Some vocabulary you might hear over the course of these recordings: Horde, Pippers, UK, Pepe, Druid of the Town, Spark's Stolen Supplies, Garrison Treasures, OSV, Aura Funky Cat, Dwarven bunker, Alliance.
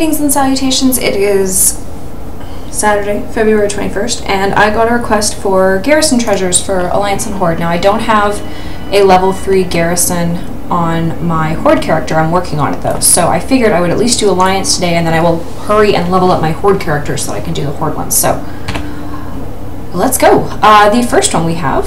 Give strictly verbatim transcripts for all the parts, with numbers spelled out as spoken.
Greetings and salutations, it is Saturday, February twenty-first, and I got a request for Garrison Treasures for Alliance and Horde. Now, I don't have a level three Garrison on my Horde character, I'm working on it though, so I figured I would at least do Alliance today, and then I will hurry and level up my Horde character so that I can do the Horde ones, so let's go. Uh, the first one we have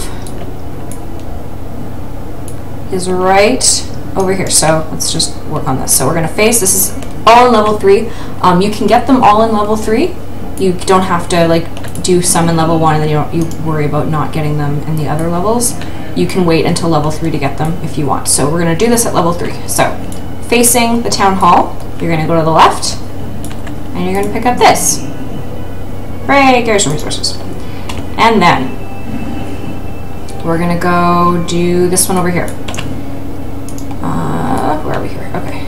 is right over here, so let's just work on this. So we're going to face, this is all in level three. Um, you can get them all in level three. You don't have to like do some in level one and then you, don't, you worry about not getting them in the other levels. You can wait until level three to get them if you want. So we're going to do this at level three. So facing the town hall, you're going to go to the left and you're going to pick up this. Hooray, Garrison Resources. And then we're going to go do this one over here. Uh, where are we here? Okay.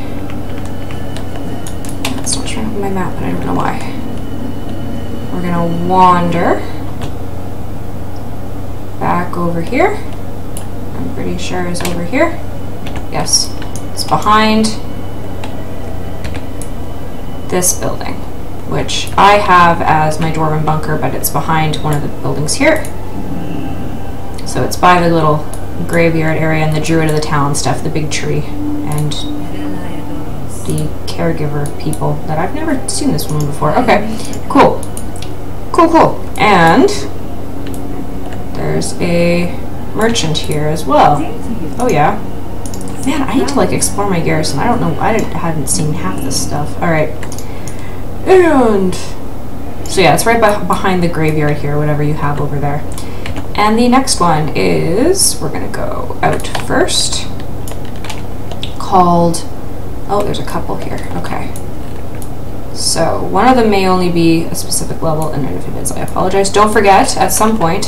My map, and I don't know why. We're gonna wander back over here. I'm pretty sure it's over here. Yes, it's behind this building, which I have as my Dwarven bunker, but it's behind one of the buildings here. So it's by the little graveyard area and the Druid of the Town stuff, the big tree, and the caregiver people that I've never seen this woman before. Okay, cool, cool, cool. And there's a merchant here as well. Oh yeah, man, I need to like explore my garrison. I don't know, I didn't, hadn't seen half this stuff. All right, and so yeah, it's right be behind the graveyard here, whatever you have over there. And the next one is, we're gonna go out first, called. Oh, there's a couple here. Okay. So one of them may only be a specific level, and if it is, I apologize. Don't forget, at some point,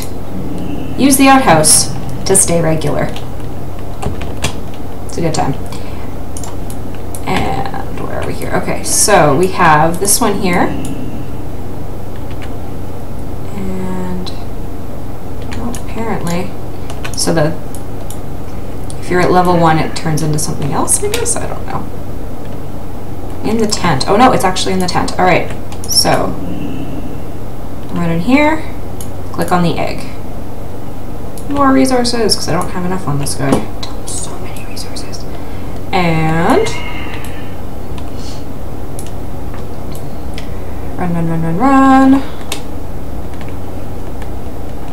use the outhouse to stay regular. It's a good time. And where are we here? Okay, so we have this one here. And oh, apparently, so the, if you're at level one, it turns into something else, I guess? I don't know. In the tent. Oh no, it's actually in the tent. Alright, so run in here, click on the egg. More resources, because I don't have enough on this guy. So many resources. And run, run, run, run, run.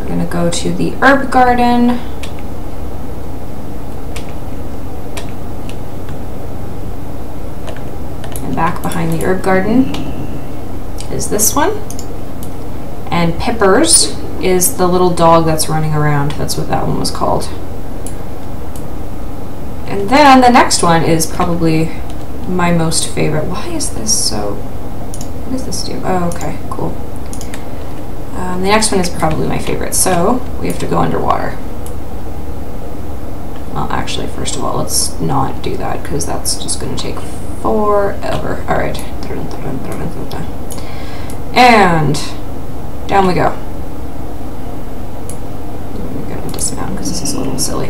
We're gonna go to the herb garden. Back behind the herb garden is this one, and Pippers is the little dog that's running around. That's what that one was called. And then the next one is probably my most favorite. Why is this so... what does this do? Oh, okay, cool. Um, the next one is probably my favorite, so we have to go underwater. Well, actually, first of all, let's not do that, because that's just going to take forever. All right. And down we go. I'm going to dismount because this is a little silly.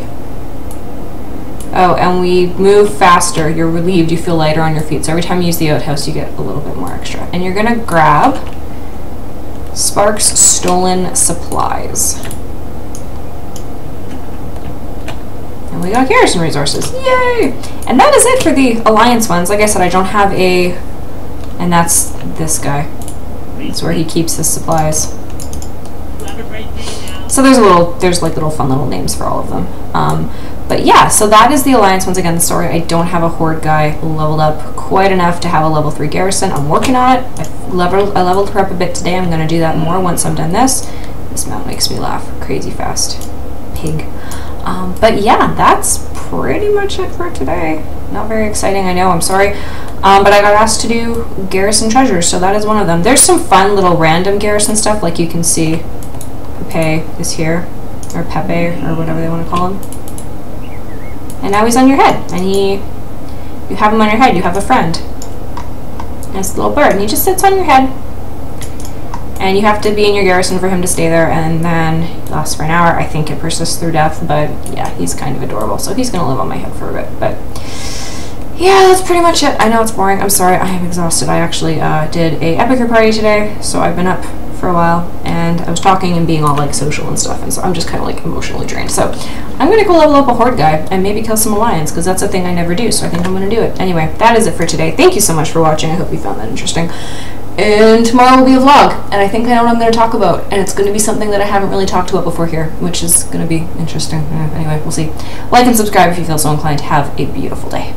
Oh, and we move faster. You're relieved. You feel lighter on your feet. So every time you use the outhouse, you get a little bit more extra. And you're going to grab Spark's Stolen Supplies. And we got Garrison Resources. Yay! And that is it for the Alliance ones. Like I said, I don't have a... and that's this guy. That's where he keeps his supplies. So there's a little... there's like little fun little names for all of them. Um, but yeah, so that is the Alliance ones. Again, sorry, I don't have a Horde guy leveled up quite enough to have a level three Garrison. I'm working on it. I leveled, I leveled her up a bit today. I'm going to do that more once I'm done this. This mount makes me laugh crazy fast. Pig. Um, but yeah, that's pretty much it for today. Not very exciting, I know, I'm sorry. Um, but I got asked to do Garrison Treasures, so that is one of them. There's some fun little random Garrison stuff, like you can see Pepe is here, or Pepe, or whatever they want to call him. And now he's on your head, and he, you have him on your head, you have a friend. And it's a little bird, and he just sits on your head. And you have to be in your garrison for him to stay there, and then it lasts for an hour. I think it persists through death, but yeah, he's kind of adorable, so he's going to live on my head for a bit. But yeah, that's pretty much it. I know it's boring. I'm sorry. I am exhausted. I actually uh, did a Epicure party today, so I've been up for a while, and I was talking and being all, like, social and stuff, and so I'm just kind of, like, emotionally drained. So I'm going to go level up a Horde guy and maybe kill some Alliance, because that's a thing I never do, so I think I'm going to do it. Anyway, that is it for today. Thank you so much for watching. I hope you found that interesting. And tomorrow will be a vlog, and I think I know what I'm going to talk about, and it's going to be something that I haven't really talked about before here, which is going to be interesting. Anyway, we'll see. Like and subscribe if you feel so inclined. Have a beautiful day.